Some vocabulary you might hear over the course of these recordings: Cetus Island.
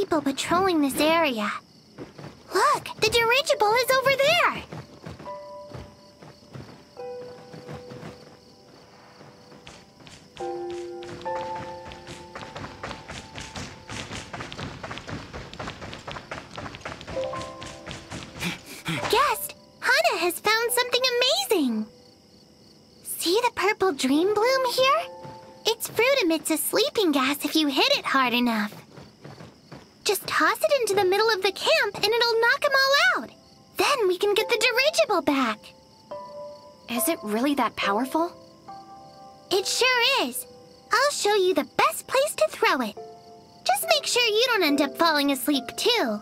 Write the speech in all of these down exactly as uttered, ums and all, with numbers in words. people patrolling this area. Look, the dirigible is over there! Guest, Hana has found something amazing! See the purple dream bloom here? Its fruit emits a sleeping gas if you hit it hard enough. Just toss it into the middle of the camp and it'll knock them all out. Then we can get the dirigible back. Is it really that powerful? It sure is. I'll show you the best place to throw it. Just make sure you don't end up falling asleep too.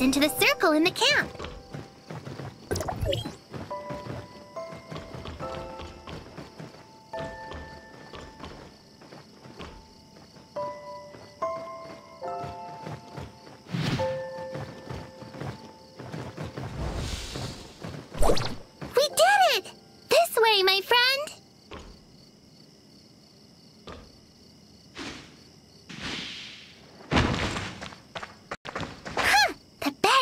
Into the circle in the camp. We did it! This way, my friend!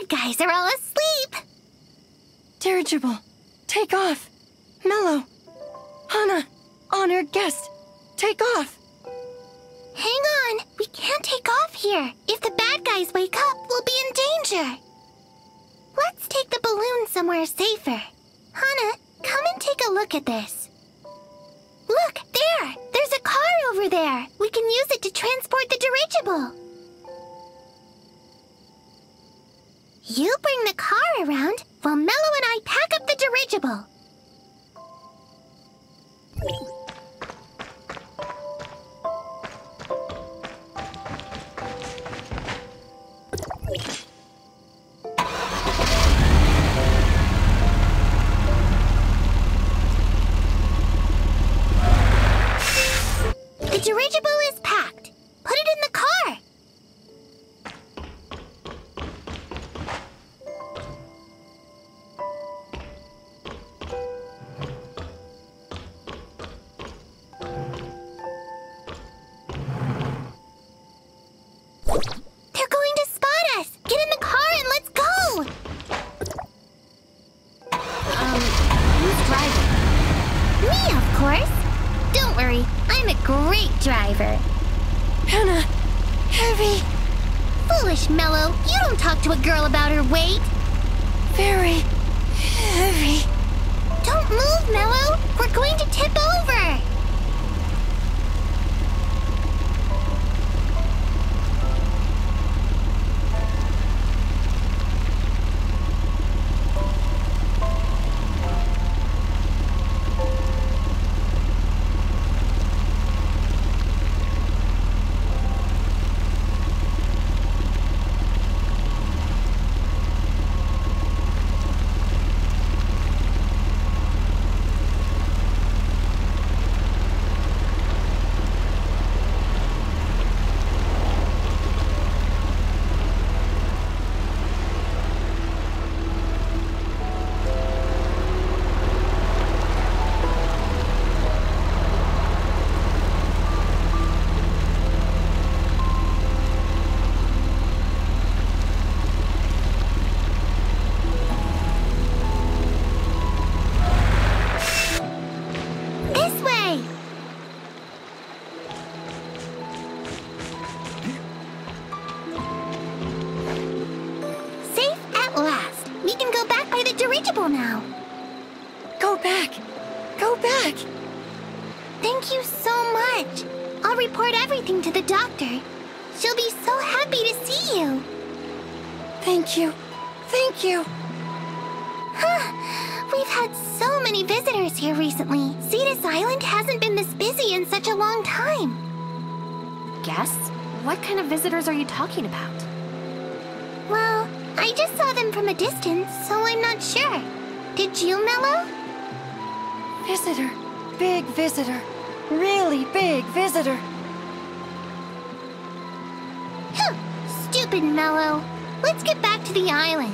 Guys are all asleep! Dirigible, take off! Mellow, Hana, honored guest, take off! Hang on, we can't take off here. If the bad guys wake up, we'll be in danger. Let's take the balloon somewhere safer. Hana, come and take a look at this. Look, there! There's a car over there! We can use it to transport the dirigible! You bring the car around, while Mellow and I pack up the dirigible. The dirigible is packed. Put it in the car. Don't worry, I'm a great driver. Hana, heavy. Foolish Mellow, you don't talk to a girl about her weight. Very heavy. Don't move, Mellow. We're going to tip over. Now. Go back! Go back! Thank you so much! I'll report everything to the doctor. She'll be so happy to see you. Thank you. Thank you. Huh. We've had so many visitors here recently. Cetus Island hasn't been this busy in such a long time. Guess? What kind of visitors are you talking about? Well, I just saw them from a distance, so I'm not sure. Did you, Mello? Visitor. Big visitor. Really big visitor. Huh. Stupid Mello. Let's get back to the island.